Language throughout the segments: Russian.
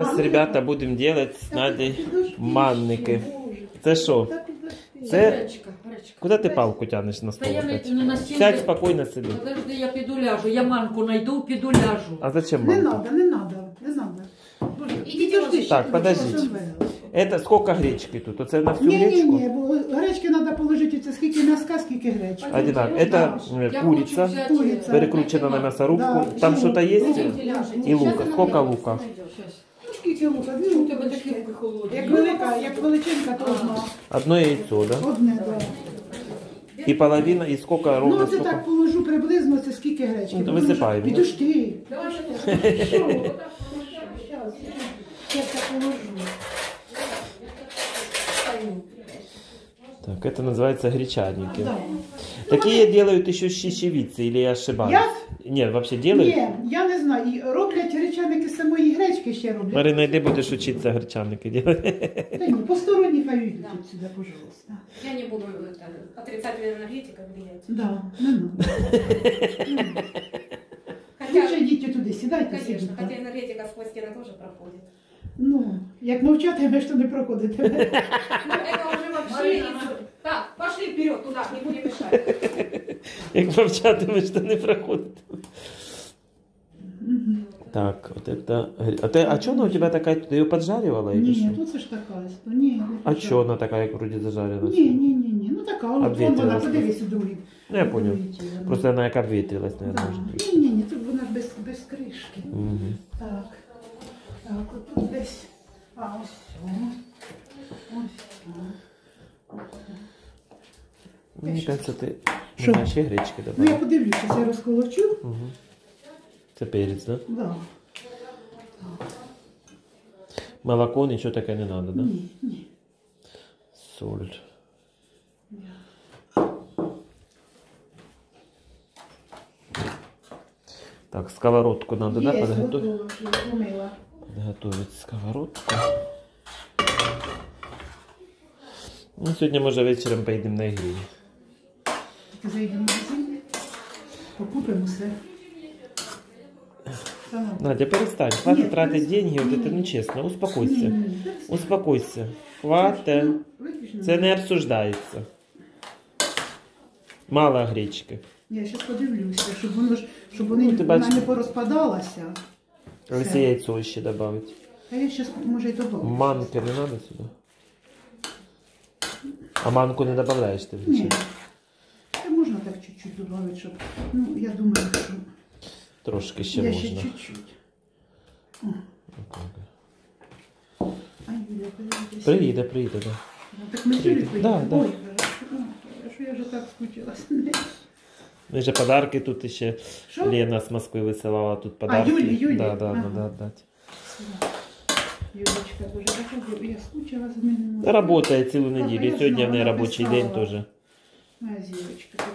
Зараз, ребята, будемо робити з Надей манники. Це що? Це... Куди ти палку тягнеш на стол? Сядь спокійно, сиди. Подожди, я піду ляжу. Я манку знайду, піду ляжу. А зачем манку? Не треба, не треба. Так, подождите. Это сколько гречки тут? Это на всю гречку? Не, гречки надо положить, это сколько мяска, сколько гречки. Одинаково. Это курица, перекручена на мясорубку. Да. Там что-то есть? И лука. Сколько лука? Сколько лука? Как величинка тоже. Одно яйцо, да? Одно, да. І половина, і скільки ровно? Ну, це так положу приблизно, це скільки гречки. Висипаємо. Підожди. Так, це називається гречаники. Такі я делаю ще з чечевиці, або я ошибаюсь? Ні, взагалі роблю? Ні, я не знаю. Роблять гречаники з самої гречки ще роблять. Марина, йди будеш вчитися гречаники робити. Та ні, посторонні хай йдуть сюди, пожалуйста. Я не буду отрицательна енергетика влиять. Да, не надо. Лучше йдіть туди, сідайте. Конечно, хоча енергетика сквозь стіни теж проходить. Ну, як мовчати, ви ж туди проходите. Ну, це вже вообще... Так, пошли вперед, туди, не будемо мішати. Як мовчати, ви ж туди не проходите. Так, вот это... А что она у тебя такая? Ты ее поджаривала? Нет, тут же такая. А что она такая вроде зажарилась? Не-не-не, ну такая. Обветрилась. Ну я понял. Просто она как обветрилась, наверное. Не-не-не, тут она без крышки. Так. Так, вот тут здесь. А, вот все. Мне кажется, ты вообще гречки добавила. Ну я подивлюсь, я расколочу. Це перець, да? Да. Молоко, нічого таке не треба, да? Ні, ні. Соль. Так, сковородку треба, да, підготувати? Підготувати сковородку. Ну, сьогодні, може, вечором поїдемо на ігрі. Тільки заїдемо в магазин, покупимо все. Надя, перестань, хватит тратить деньги, вот это нечестно, успокойся, успокойся, хватит, это не обсуждается, мало гречки. Я сейчас подивлюсь, чтобы она не пораспадалась. А если яйцо еще добавить? А я сейчас, может, и добавлю. Манки не надо сюда? А манку не добавляешь ты? Нет, это можно так чуть-чуть добавить, чтобы, ну, я думаю, что... Трошки ще можна. Я ще чуть-чуть. Приїде, приїде, так. Так ми жили приїдемо. Ой, що я вже так скучилася. Ми ж подарки тут ще. Лена з Москви висилала тут подарки. А, Юлі, Юлі. Так, так, так. Юлечка, дуже так, я скучила за мене. Працює цілу неділю. І сьогодні в неї робочий день теж. Моя зірочка така.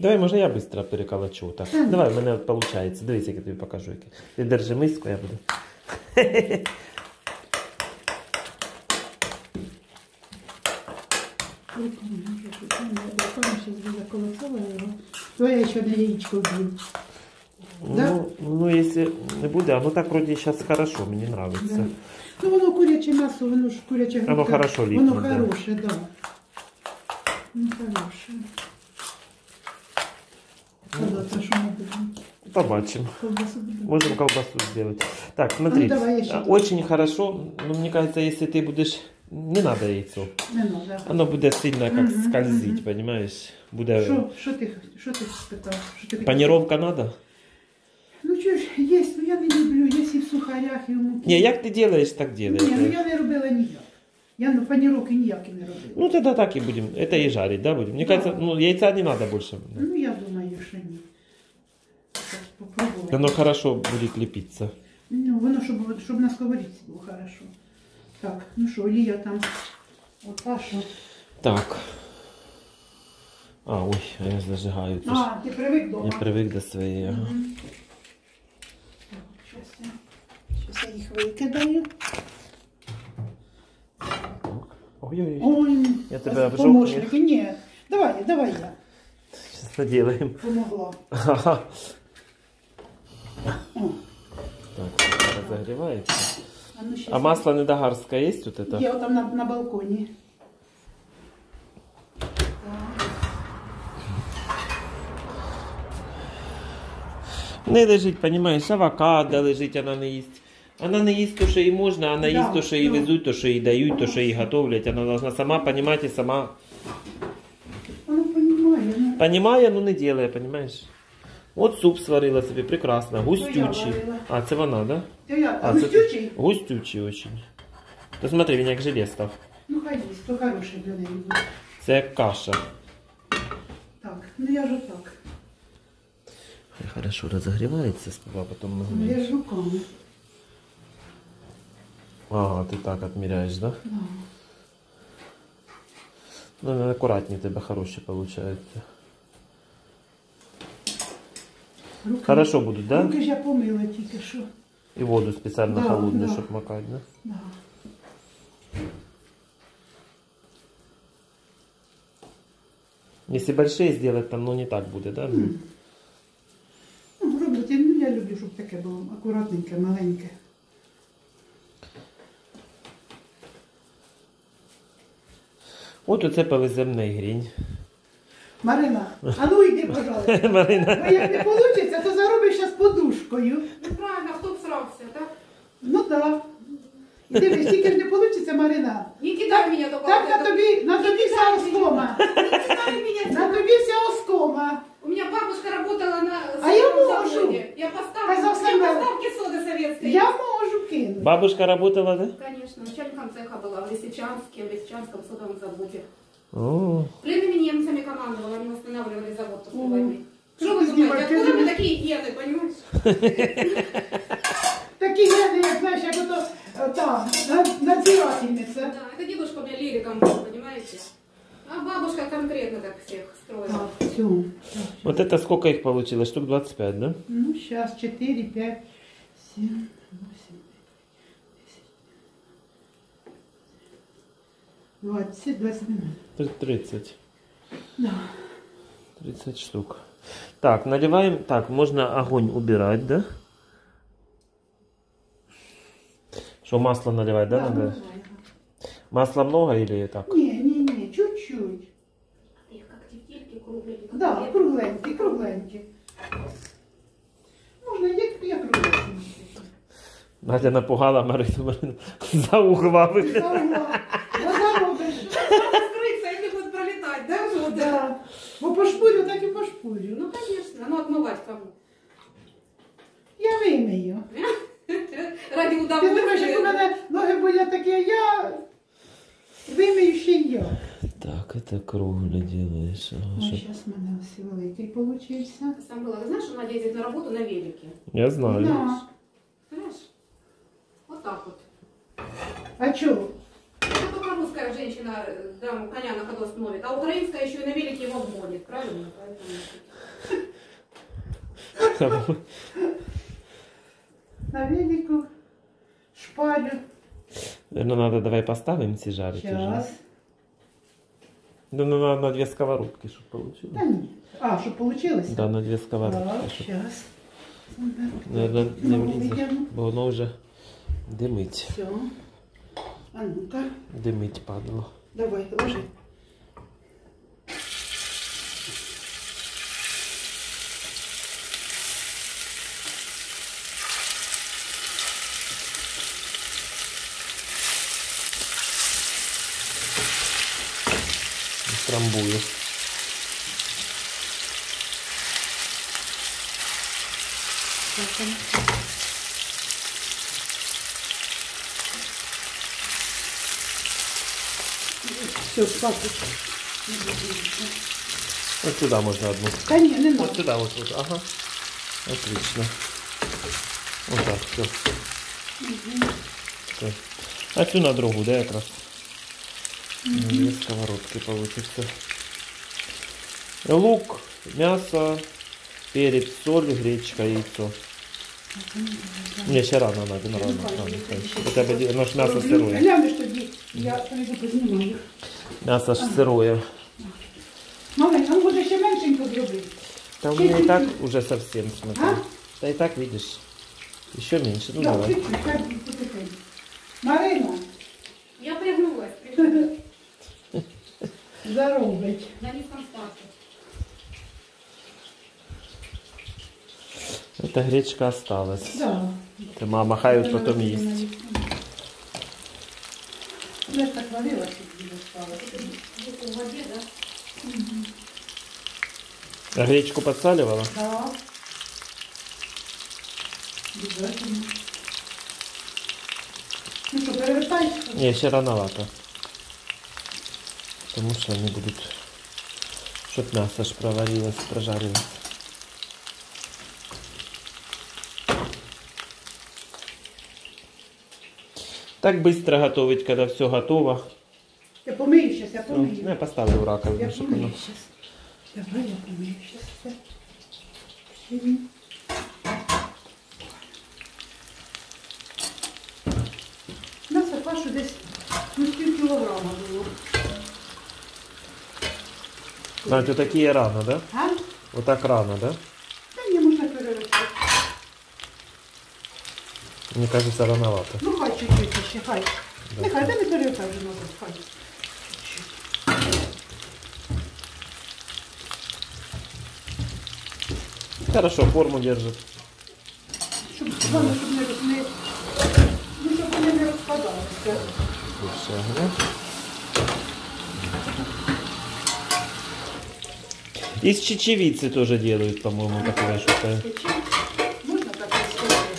Давай, може, я швидко переколочу. Так. Давай, в мене виходить. Дивись, як я тобі покажу. Ти держи миску, я буду. Давай я ще одне яєчко вб'ю. Ну, якщо не буде, воно так, вроді, зараз хорошо, мені подобається. Ну, воно куряче м'ясо, воно ж куряче грудка. Воно хорошо ліпне. Воно хороше, так. Воно хороше. Побачим. Можем колбасу сделать. Так, смотри, очень хорошо, но мне кажется, если ты будешь... Не надо яйцо. Оно будет сильно как скользить, понимаешь? Панировка надо? Ну что ж, есть, но я не люблю, есть и в сухарях, и в муке. Не, как ты делаешь, так делаешь. Не, я не робила ничего. Я на панировке никак не робила. Ну тогда так и будем, это и жарить, да, будем? Мне кажется, ну яйца не надо больше. Ну я думаю, что нет. Попробуем. Оно хорошо будет лепиться. Ну, оно, чтобы на сковородке было хорошо. Так, ну что, Лия там, вот Паша. Так. А, ой, а я зажигаю. А, ты привык дома. Я привык до своей. Угу. Так, сейчас я их выкидаю. Ой-ой-ой. Ой, я тебя обжег. Помощник, нет. Давай, давай я. Сейчас наделаем. Помогла. Ага. Так, загревается. А масло недогарское есть вот это? Я вот там на балконе. Не лежить, понимаешь, авокадо лежить, вона не їсть. Вона не їсть то, що їй можна, вона їсть то, що їй везуть, то, що їй дають, то, що їй готовлять. Вона должна сама понимать і сама... Вона понимає. Понимає, но не делає, понимаешь? От суп сварила собі, прекрасно, густючий. А, це вона, да? А, густючий? Густючий очень. То смотри, він як желе став. Ну хай їсть, то хороший для неї буде. Це як каша. Так, ну я ж так. Хорошо разогревается, а потом мы... Я руками. Ага, ты так отмеряешь, да? Да. Ну, аккуратнее тебя хороший получается. Руки... Хорошо будут, да? Руки я помыла только что. И воду специально холодную, чтобы макать, да? Да. Если большие сделать, там, ну, не так будет, да? Я люблю, щоб таке було акуратненьке, маленьке. От оце повеземний грінь. Марина, а ну йди, пожалуйста. Марина. Бо як не вийде, то заробиш зараз подушкою. Ну правильно, хто б срався, так? Ну так. І дивись, тільки ж не вийде, Марина. Не кидай мене до балки. Так на тобі вся оскома. На тобі вся оскома. У меня бабушка работала на судовом заводе. Я поставки соды советской. Я могу кинуть. Бабушка работала, да? Конечно, начальником цеха была в Лисичанском судовом заводе. Пленными немцами командовала, они восстанавливали завод после войны. Что вы думаете, откуда мы такие гены, понимаешь? Такие гены, я знаю, как это надзирательница. Да, это дедушка у меня лириком был, понимаете? А бабушка конкретно так всех строила. Все. Вот это сколько их получилось? Штук 25, да? Ну, сейчас 4, 5, 7, 8, 10, 20, 21. 30. Да. 30 штук. Так, наливаем. Так, можно огонь убирать, да? Что, масло наливать, да? Да, надо? Масла много или так? Не, чуть-чуть. Их как тефтельки кругленькие. Да, кругленькие, кругленькие. Можно идти, я кругленькие. Надя напугала Марину. За угла выходит. За угла. Да заробишь. Надо скрыться, они будут пролетать, да? Вот, да. Ну, пошпурю, так и пошпурю. Ну, конечно. Ну, отмывать кому? Я вымою. Ради удовольствия. Ты думаешь, у меня ноги были такие, я... Вымеющий. Так, это кругло делаешь. Ой, сейчас у меня великий получился. Сам была, ты знаешь, она ездит на работу на велике. Я знаю. Да. Знаешь? Вот так вот. А чё? Ну, только русская женщина там коня на ходу остановит, а украинская еще и на велике его обгонит, правильно? На велику шпалю. Ну надо, давай поставим все жарить. Сейчас. Ну надо на две сковородки, чтобы получилось. Да нет. А, чтобы получилось? Да, на две сковородки. Так, сейчас. Наверное, но оно уже дымит. Все. А ну-ка. Дымить падало. Давай, ложи. Трамбую. Все, папочка. Вот сюда можно одну. Конечно, не надо. Вот сюда, вот, вот, ага. Отлично. Вот так, все. Угу. Все. А всю на другу, да, как раз? Две сковородки получится. Лук, мясо, перец, соль, гречка, яйцо. Мне еще рано надо, рано. Хотя бы наше мясо сырое. Мясо сырое. Мама, там будет еще меньшенько. Да у меня и так уже совсем, смотри. Да и так, видишь. Еще меньше. Ну, да, давай. Чуть-чуть. Марина. Я пригнулась. Здорово, блядь. Да не константно. Эта гречка осталась. Да. Это мама хают, потом есть. У нас так варилась, где-то в воде, да? Угу. А гречку подсаливала? Да. Обязательно. Ну что, перевертай? Не, еще рановато. Потому что они будут, чтоб мясо аж проварилось, прожарилось. Так быстро готовить, когда все готово. Я помою сейчас, я помою. Ну, я поставлю в раковину. Я помою сейчас. Давай, я помою сейчас. У нас кашу десь ну, килограмма было. Знаете, вот такие рано, да? А? Вот так рано, да? Да, не можно перерывать. Мне кажется, рановато. Ну, хай чуть-чуть еще, хай. Да. Нехай, да не перерывай уже назад, хай. Хорошо, форму держит. Чтобы, главное, чтобы не распадалось. Да? Все, ага. Из чечевицы тоже делают, по-моему, такое что-то. Можно так рассказать?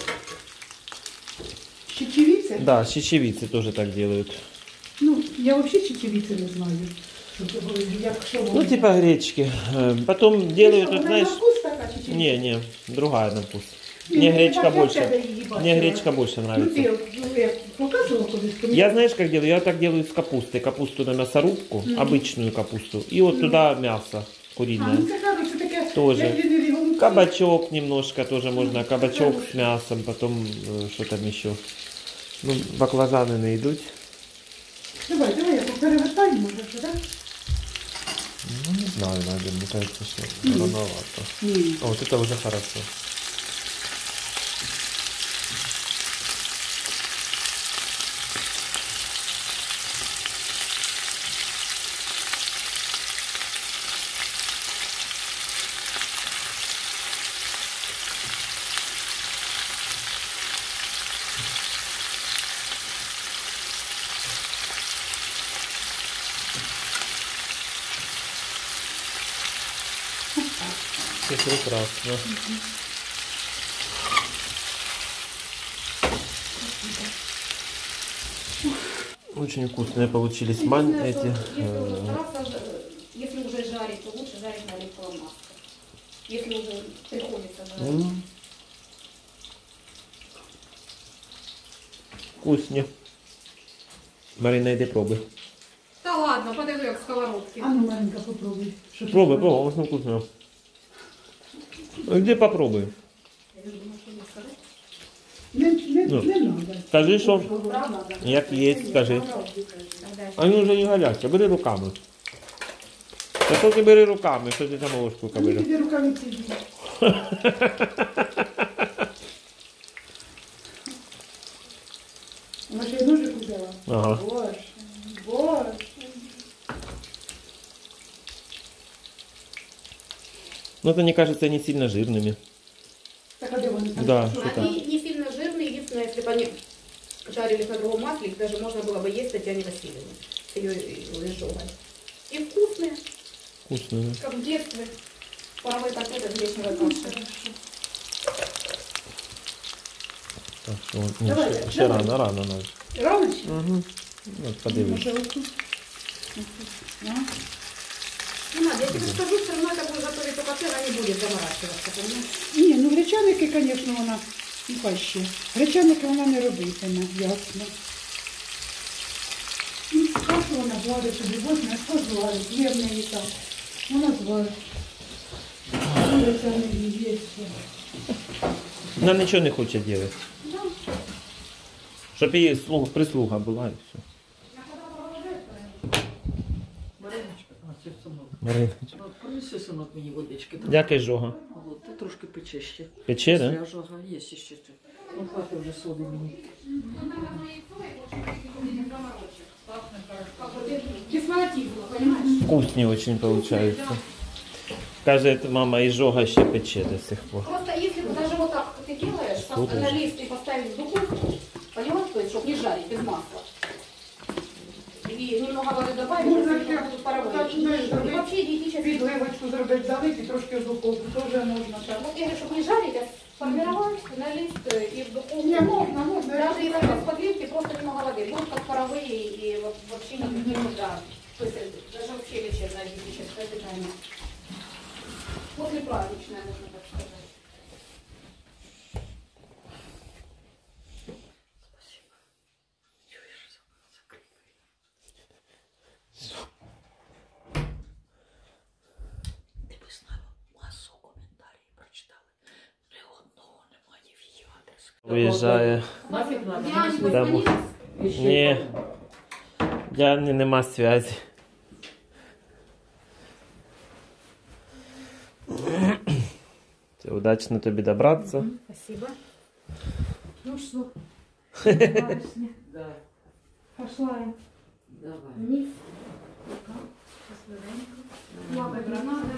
Чечевицы? Да, с чечевицы тоже так делают. Ну, я вообще чечевицы не знаю. Ну, типа гречки. Потом делают, вот, знаешь... На вкус такая чечевица? Не, другая на вкус. Мне гречка больше. Мне гречка больше нравится. Я знаешь, как делаю? Я так делаю с капустой. Капусту на мясорубку, обычную капусту. И вот туда мясо. Куриное. Тоже. Кабачок немножко тоже можно. Кабачок с мясом, потом что там еще. Ну, баклажаны найдут. Давай, я перевертай, может, да? Ну, не знаю, надо, мне кажется, что рановато. А вот это уже хорошо. Все прекрасно. Очень вкусные получились эти. Если уже жарить, то лучше жарить на оливковом масле. Если уже приходится жарить. Вкуснее. Марина, иди пробуй. Да ладно, подойду я к сковородке. А ну, Маринка, попробуй. Пробуй, очень вкусно. Где попробуем? Ну, скажи, что як есть, скажи. Они уже не горячие, бери руками. Да что ты бери руками, что ты там ложку ковыряешь? Тебе руками тяжело. Она же и ножик взяла. Ага. Боже. Но это, мне кажется, не сильно жирными. Так, а да, они не сильно жирные. Единственное, если бы они жарили на другом масле, их даже можно было бы есть Татьяне Васильевне. С ее лежовой. И вкусные. Вкусные, да. Как в детстве. Паровой котлет от гречневой каши. Так, что вот, еще рано надо. Рано еще? Угу. Вот, подивись. Не надо, я тебе скажу, все равно это будет готовить, пока сыр, а не будет заморачиваться, понимаешь? Не, ну гречаники, конечно, вона не пащи. Гречаники вона не робитиме, ясно. Ну, кашу вона зварить, собі возьме, а хто зварить, нервне і так. Вона зварить. Гречаники є все. Вона нічого не хоче робити. Да. Щоб її прислуга була і все. Мариночка. Принеси, синок, мені водички. Дякую, Жога. Трошки пече ще. Пече, да? Жога, є ще. Ну, хватит уже соды мне. Вкуснее очень получается. Кажется, мама изжога щепече до сих пор. Просто если ты даже вот так ты делаешь, просто на лист и поставить в духовку, понимаешь, чтобы не жарить без масла. И немного воды добавить, чтобы будут паровые. И вообще диетически... Підливочку зробити, залити, трошки в духовку, теж можна так. Вот я говорю, чтобы не жарить, а сформировать на лист и в духовку. Не, можно. Даже если в подливке просто немного воды. Будут как паровые и вообще не нужно. То есть даже вообще лечебное диетическое питание. Послеправочная, можно так сказать. Ти би знав масу коментарів прочитали. Ні одного немає в її адрес. Виїжджає. Ні. Я нема зв'язку. Удачно тебе добраться. Спасибо. Ну что? Да. Пошла я. Давай. Вниз. Лапой граната.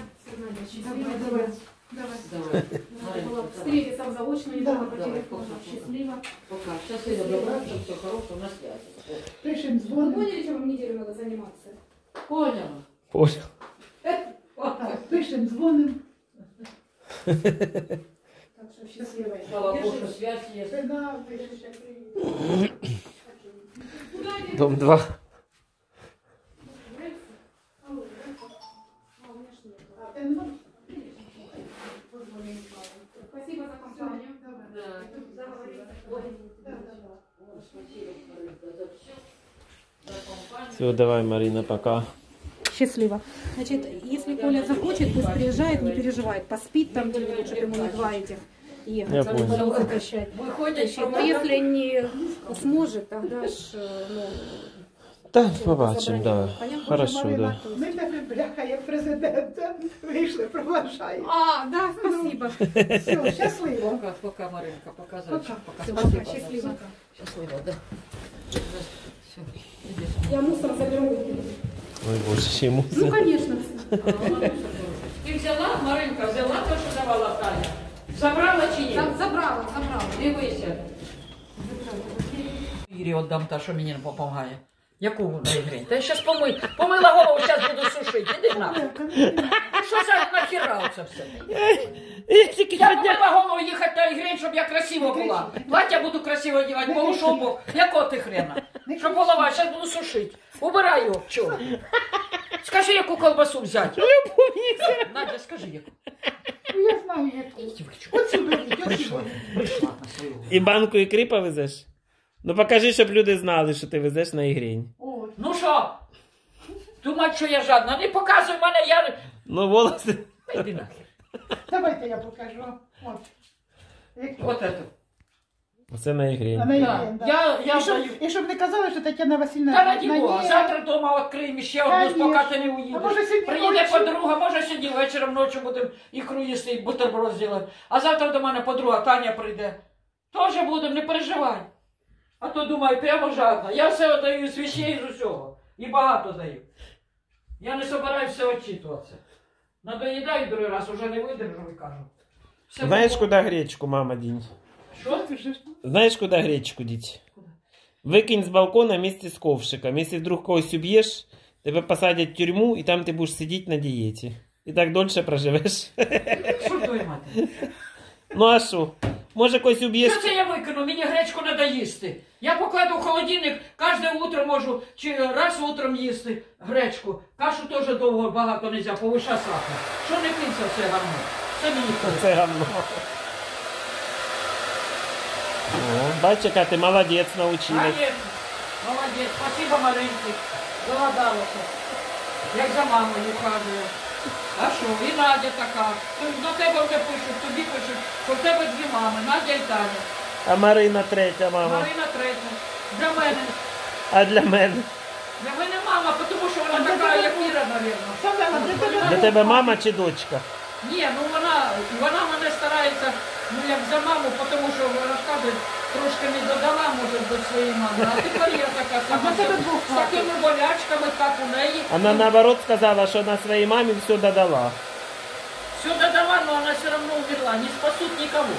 Давай, давай. Давай. Встретиться сам заочно, не давай по телефону. Счастливо. Пока. Сейчас я добраться, все хорошего, на связи. Пришим звон. Поняли, чем вам неделю надо заниматься? Поняла. Понял. Пришим звоном. Так что счастливая. Слава Богу, связь есть. Дом 2. Спасибо за компанию. Все, давай, Марина, пока. Счастливо. Значит, если Коля захочет, пусть приезжает, не переживает, поспит там где-нибудь, чтобы ему не два этих ехать, качать. Но если не сможет, тогда ж, ну... Да, побачим, да. Понятно? Хорошо, Марина, да. Мы тебе, бляха, я президента, вышли, провожаем. А, да, спасибо. Все, счастливо. Пока, Маринка, пока, зайчик, пока. Все, пока, счастливо. Счастливо, да. Все, идешь. Я мусор заберу. Ой, боже, ему. Ну, конечно. Ты взяла, Маринка, взяла то, что давала Таня? Забрала чи ні? Забрала, забрала. Дивися. Ірі отдам та, що мені допомагає. Яку на ігрі? Та я щас помила. Помила голову, щас буду сушити. Іди на. Що за нахіра це все? Я помила голову їхати на ігрі, щоб я красиво була. Плаття буду красиво одягати, полушов бок. Якого ти хрена? Щоб голова, щас буду сушити. Убираю. Чого? Скажи, яку колбасу взяти. Надя, скажи, яку. Я знаю, яку. Прийшла. Прийшла на свою. І банку ікри повезеш? Ну покажи, щоб люди знали, що ти везеш на ігрінь. Ну що? Думать, що я жадна. Не показуй мене, я... Ну, волоси... Пойди нахер. Давайте я покажу. От эту. Оце на ігрінь. І щоб не казали, що Тетяна Васильівна... Та раді Бога, завтра вдома відкриємо ще одну, поки ти не уїдеш. Приїде подруга, може сьогодні вечором, ночі будемо ікру їсти і бутерброд зробимо. А завтра до мене подруга Таня прийде. Тоже будемо, не переживай. А то думаю, прямо жадно. Я все даю з вещей, з усього. І багато даю. Я не собираюсь все відчитуватися. Надоїдаю другий раз, уже не видержу і кажу. Знаєш, куди гречку, мама, дінь? Що? Знаєш, куди гречку діть? Викинь з балкона вместе з ковшиком. Якщо вдруг когось уб'єш, тебе посадять в тюрму, і там ти будеш сидіти на дієті. І так дольше проживеш. Що твоя мати? Ну а що? Може когось уб'єш? Що це я викину? Мені гречку треба їсти. Я покладу в холодильник, кожне утро можу, чи раз утром їсти гречку. Кашу теж довго багато не можна, повиша сахар. Що не кинься все гавно? Це мені кажуть. Це гавно. Бачика, ти молодець, навчилась. Молодець, спасибо, Маринці. Доладалася. Як за мамою кажу. А що, і Надя така. До тебе вже пишуть, тобі пишуть, що в тебе дві мами, Надя і Таня. А Марина третя мама. Марина третя. Для мене. А для мене? Для мене мама, тому що вона така, як Іра, мабуть. Для тебе мама чи дочка? Ні, ну вона мене старається Ну, як за маму, тому що розказують, трошки не додала, може, до своєї мами. А тепер я така сама, з такими болячками, так у неї. Вона, наоборот, сказала, що на своїй мамі все додала. Все додала, но вона все одно умерла. Не спасуть нікого.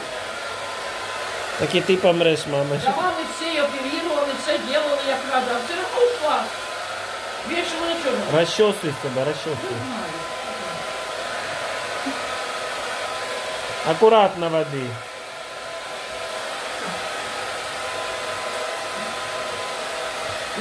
Так і ти помреш, мама. За мами всі оперували, все робили, як треба. А все одно ушла. Більше нічого. Розчосуй себе, розчосуй. Аккуратно воды.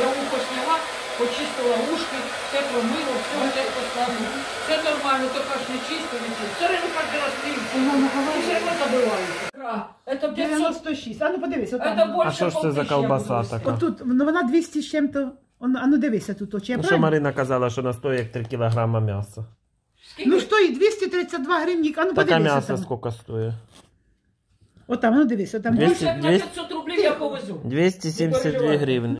Я ухо сняла, почистила ушки, все промыла, все поставила. Все нормально, только ж не чисто, не чисто. Все равно каждый раз не все равно забываю. Это 506. А ну подивись. Это больше. А что ж це за колбаса така? От тут, ну вона 200 з чим-то. А ну дивися тут очі. Ну що Марина казала, що на 100 як 3 кілограма м'яса. Ну стоїть 232 гривні, а ну подивися. Таке м'ясо скільки стоїть? Отам, ну дивись, отам. Більше 500 рублів я повезу. 272 гривні.